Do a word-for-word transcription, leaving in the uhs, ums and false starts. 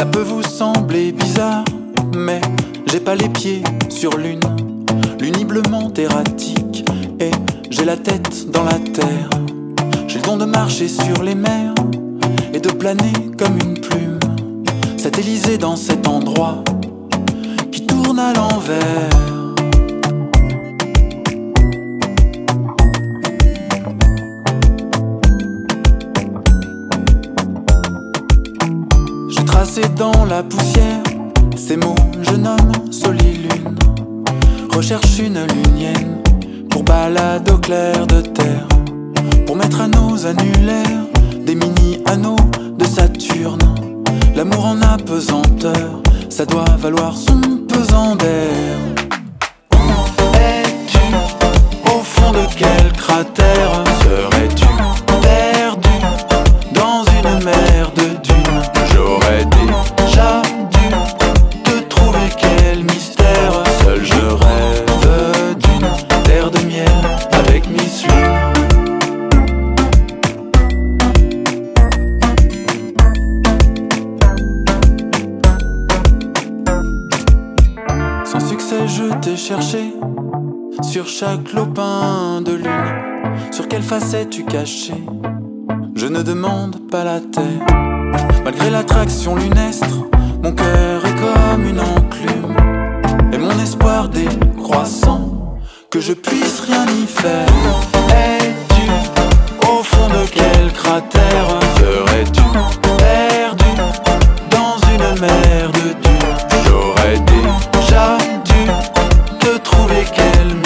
Ça peut vous sembler bizarre, mais j'ai pas les pieds sur Lune, luniblement erratique, et j'ai la tête dans la terre. J'ai le don de marcher sur les mers et de planer comme une plume, satellisée dans cet endroit qui tourne à l'envers. C'est dans la poussière, ces mots, je nomme solilune. Recherche une lunienne pour balade au clair de terre, pour mettre à nos annulaires des mini-anneaux de Saturne. L'amour en apesanteur, ça doit valoir son pesant d'air. Où es-tu? Au fond de quel cratère serais-tu perdu dans une mer de dunes? J'aurais déjà dû te trouver, quel mystère. Seul je rêve d'une terre de miel avec Miss Lune. Sans succès je t'ai cherché, sur chaque lopin de lune. Sur quelle facette tu cachais? Je ne demande pas la terre. Malgré l'attraction lunestre, mon cœur est comme une enclume, et mon espoir décroissant que je puisse rien y faire. Es-tu au fond de quel cratère? Serais-tu perdu dans une mer de dunes? J'aurais déjà dû te trouver, quel